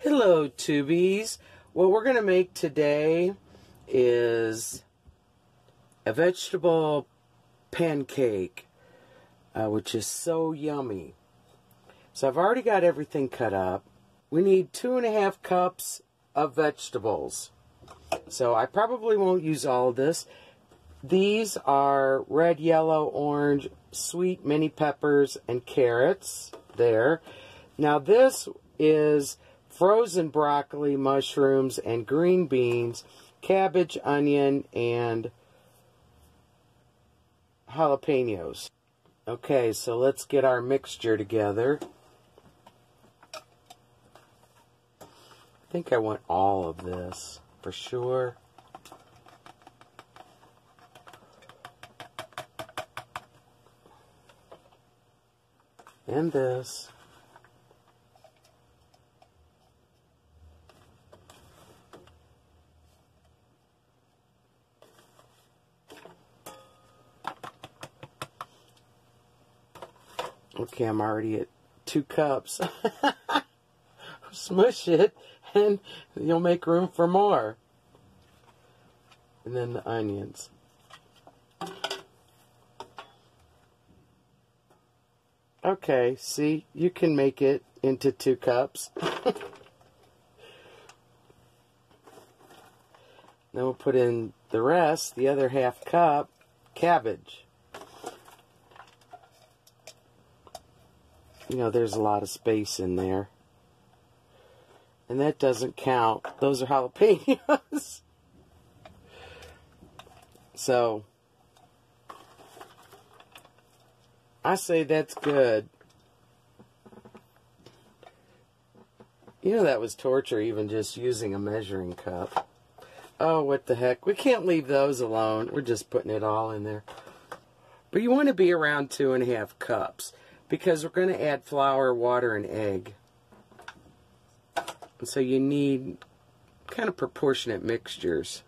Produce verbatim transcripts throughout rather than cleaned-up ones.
Hello, Tubies. What we're going to make today is a vegetable pancake, uh, which is so yummy. So I've already got everything cut up. We need two and a half cups of vegetables. So I probably won't use all of this. These are red, yellow, orange, sweet mini peppers, and carrots there. Now this is frozen broccoli, mushrooms, and green beans, cabbage, onion, and jalapenos. Okay, so let's get our mixture together. I think I want all of this for sure. And this. Okay, I'm already at two cups. Smush it and you'll make room for more. And then the onions. Okay, see, you can make it into two cups. Then we'll put in the rest, the other half cup, cabbage. You know, there's a lot of space in there. And that doesn't count. Those are jalapenos. So, I say that's good. You know, that was torture, even just using a measuring cup. Oh, what the heck. We can't leave those alone. We're just putting it all in there. But you want to be around two and a half cups, because we're going to add flour, water, and egg. And so you need kind of proportionate mixtures.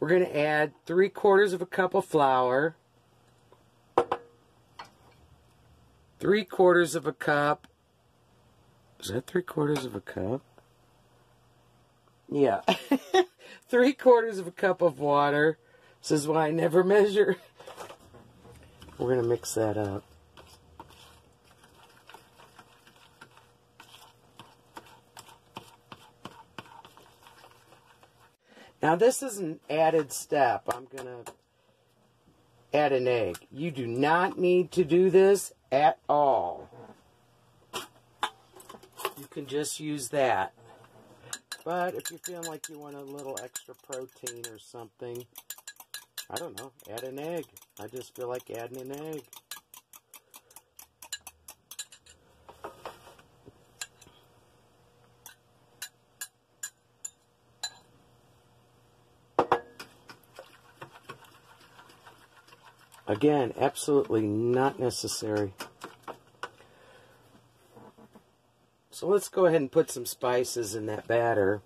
We're going to add three quarters of a cup of flour, three quarters of a cup, is that three quarters of a cup? Yeah, three quarters of a cup of water. This is why I never measure. We're going to mix that up. Now this is an added step. I'm going to add an egg. You do not need to do this at all. You can just use that. But if you're feeling like you want a little extra protein or something, I don't know, add an egg. I just feel like adding an egg. Again, absolutely not necessary. So let's go ahead and put some spices in that batter.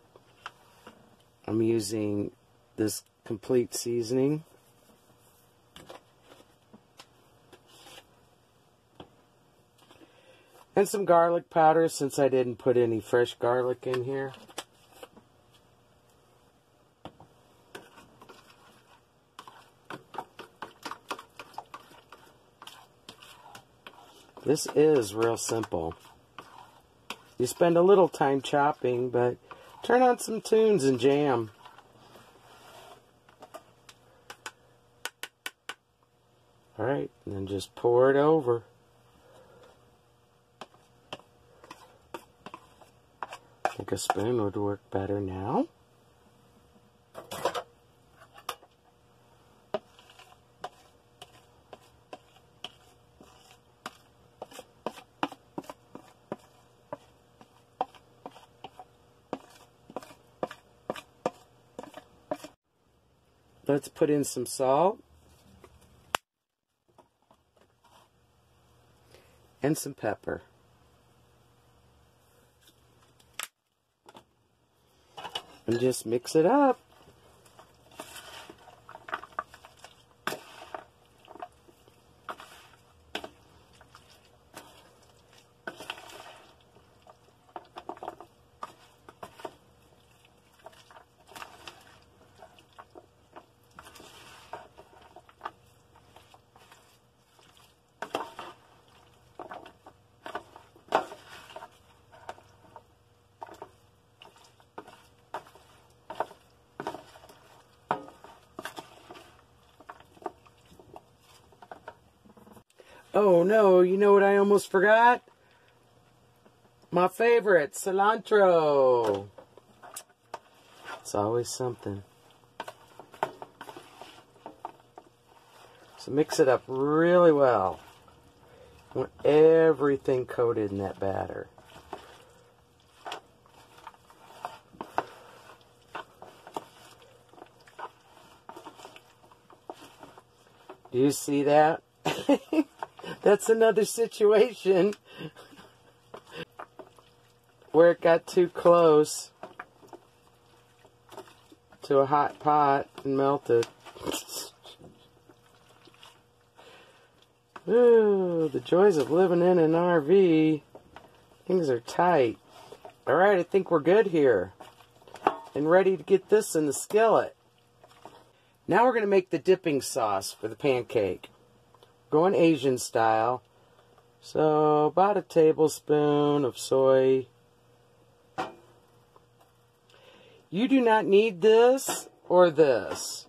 I'm using this complete seasoning. And some garlic powder, since I didn't put any fresh garlic in here. This is real simple. You spend a little time chopping, but turn on some tunes and jam. All right, and then just pour it over. I think a spoon would work better now. Let's put in some salt and some pepper. And just mix it up. Oh no, you know what I almost forgot? My favorite, cilantro. It's always something. So mix it up really well. You want everything coated in that batter. Do you see that? That's another situation where it got too close to a hot pot and melted. Ooh, the joys of living in an R V. Things are tight. Alright, I think we're good here and ready to get this in the skillet. Now we're going to make the dipping sauce for the pancake. Going Asian style. So about a tablespoon of soy. You do not need this or this.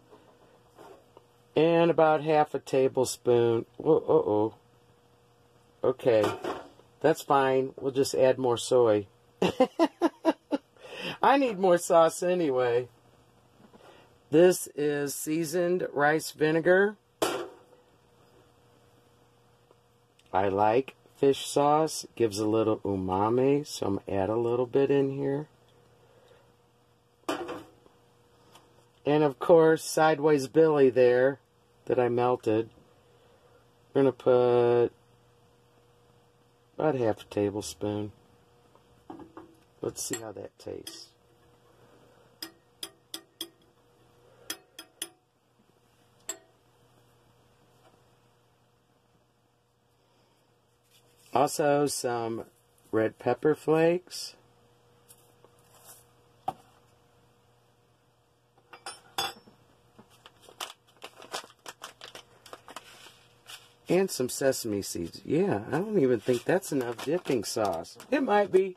And about half a tablespoon. Whoa, uh-oh. Okay. That's fine. We'll just add more soy. I need more sauce anyway. This is seasoned rice vinegar. I like fish sauce. It gives a little umami, so I'm going to add a little bit in here. And of course, Sideways Billy there that I melted. We're going to put about half a tablespoon. Let's see how that tastes. Also, some red pepper flakes. And some sesame seeds. Yeah, I don't even think that's enough dipping sauce. It might be.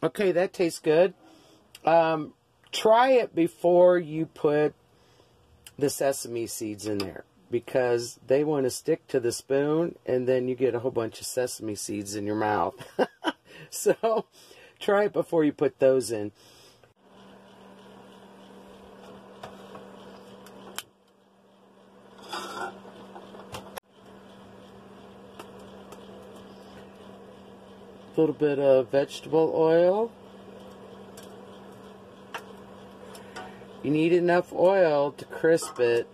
Okay, that tastes good. Um, try it before you put the sesame seeds in there, because they want to stick to the spoon and then you get a whole bunch of sesame seeds in your mouth. So try it before you put those in. A little bit of vegetable oil. You need enough oil to crisp it.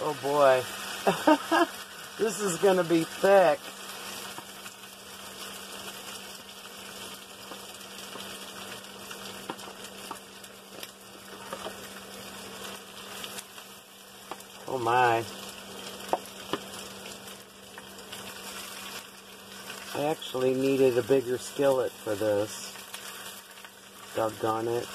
Oh boy. This is going to be thick. Oh my. I actually needed a bigger skillet for this. Doggone it.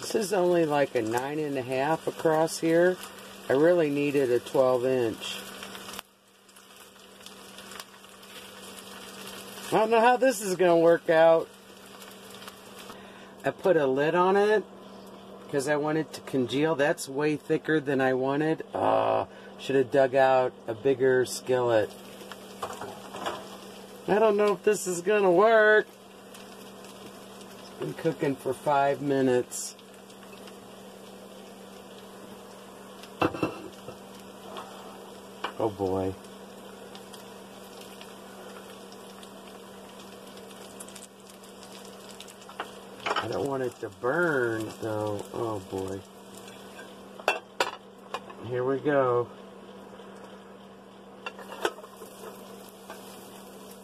This is only like a nine and a half across here. I really needed a twelve inch. I don't know how this is going to work out. I put a lid on it because I wanted to congeal. That's way thicker than I wanted. Uh, should have dug out a bigger skillet. I don't know if this is going to work. It's been cooking for five minutes. Oh boy. I don't want it to burn, though. Oh, boy. Here we go.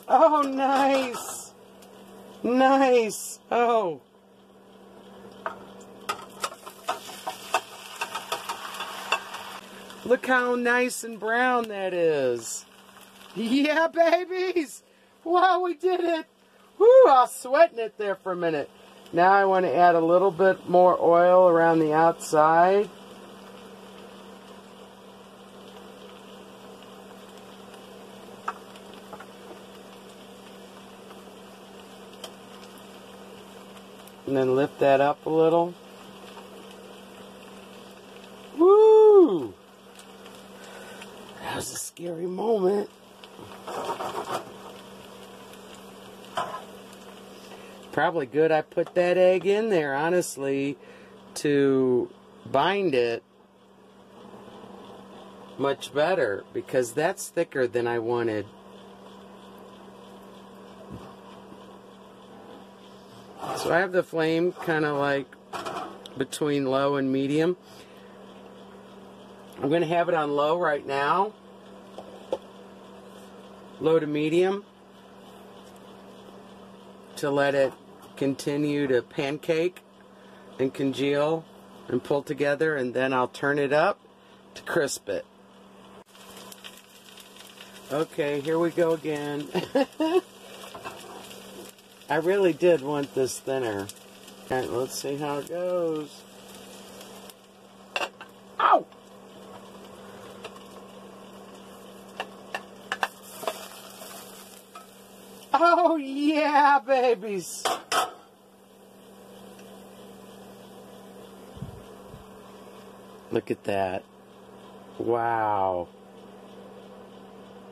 Oh, nice. Nice. Oh. Look how nice and brown that is. Yeah, babies! Wow, we did it! Woo, I was sweating it there for a minute. Now I want to add a little bit more oil around the outside. And then lift that up a little. Woo! That was a scary moment. Probably good I put that egg in there, honestly, to bind it much better, because that's thicker than I wanted. So I have the flame kind of like between low and medium. I'm going to have it on low right now, low to medium, to let it continue to pancake and congeal and pull together, and then I'll turn it up to crisp it. Okay, here we go again. I really did want this thinner. Alright, let's see how it goes. Ow! Oh yeah, babies! Look at that. Wow.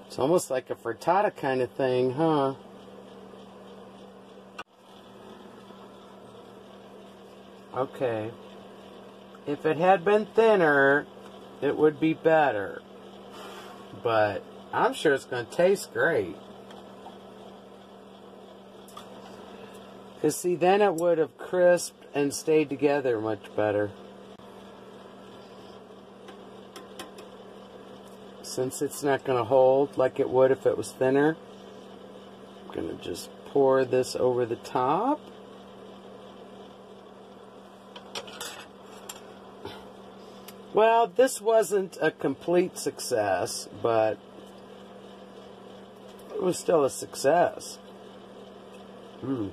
It's almost like a frittata kind of thing, huh? Okay. If it had been thinner, it would be better. But I'm sure it's going to taste great. Because, see, then it would have crisped and stayed together much better. Since it's not going to hold like it would if it was thinner, I'm going to just pour this over the top. Well, this wasn't a complete success, but it was still a success. Mm.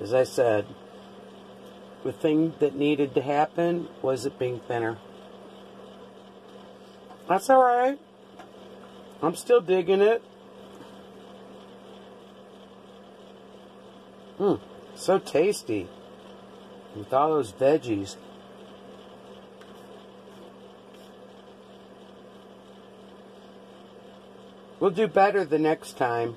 As I said, the thing that needed to happen was it being thinner. That's all right. I'm still digging it. Mmm, so tasty with all those veggies. We'll do better the next time.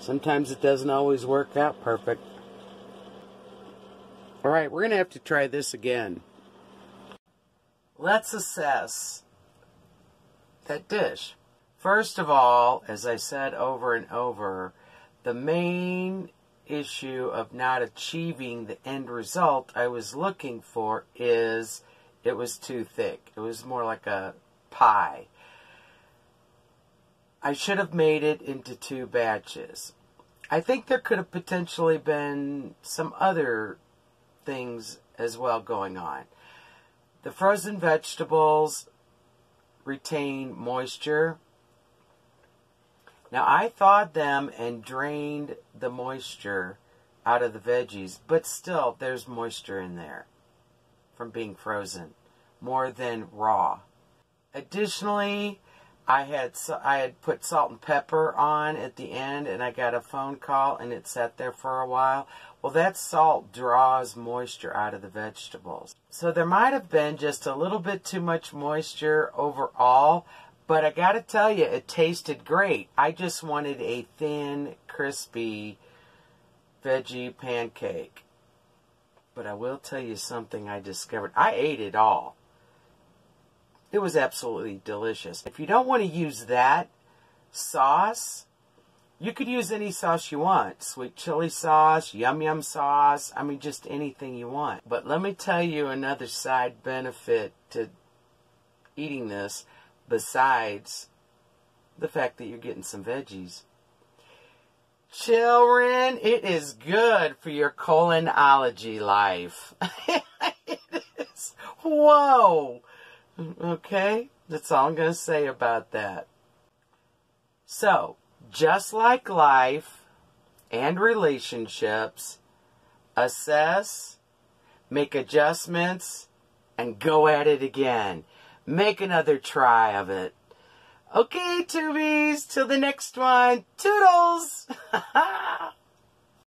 Sometimes it doesn't always work out perfect. All right, we're going to have to try this again. Let's assess that dish. First of all, as I said over and over, the main issue of not achieving the end result I was looking for is it was too thick. It was more like a pie. I should have made it into two batches. I think there could have potentially been some other things as well going on. The frozen vegetables retain moisture. Now, I thawed them and drained the moisture out of the veggies, but still there's moisture in there from being frozen, more than raw. Additionally, I had I had put salt and pepper on at the end, and I got a phone call, and it sat there for a while. Well, that salt draws moisture out of the vegetables. So there might have been just a little bit too much moisture overall, but I got to tell you, it tasted great. I just wanted a thin, crispy veggie pancake. But I will tell you something I discovered. I ate it all. It was absolutely delicious. If you don't want to use that sauce, you could use any sauce you want. Sweet chili sauce, yum yum sauce, I mean just anything you want. But let me tell you another side benefit to eating this besides the fact that you're getting some veggies. Children, it is good for your colonology life. It is. Whoa. Okay, that's all I'm going to say about that. So, just like life and relationships, assess, make adjustments, and go at it again. Make another try of it. Okay, Tubies, till the next one. Toodles!